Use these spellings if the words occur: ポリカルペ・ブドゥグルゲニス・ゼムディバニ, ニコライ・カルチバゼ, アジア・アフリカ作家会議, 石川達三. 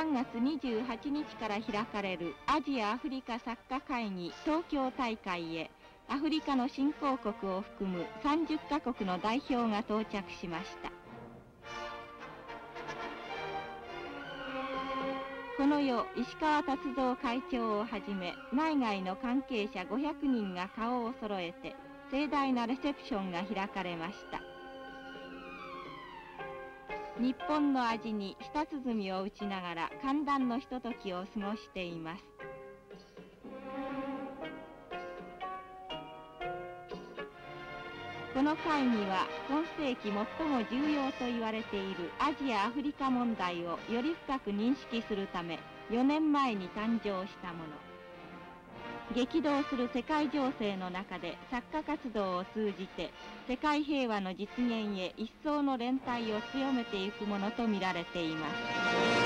3月28日から開かれるアジア・アフリカ作家会議東京大会へ、アフリカの新興国を含む30カ国の代表が到着しました。この夜、石川達三会長をはじめ、内外の関係者500人が顔を揃えて、盛大なレセプションが開かれました。日本の味に舌鼓を打ちながら、寒暖のひとときを過ごしています。この会議は、今世紀最も重要と言われているアジア・アフリカ問題をより深く認識するため、4年前に誕生したもの。激動する世界情勢の中で作家活動を通じて、世界平和の実現へ一層の連帯を強めていくものと見られています。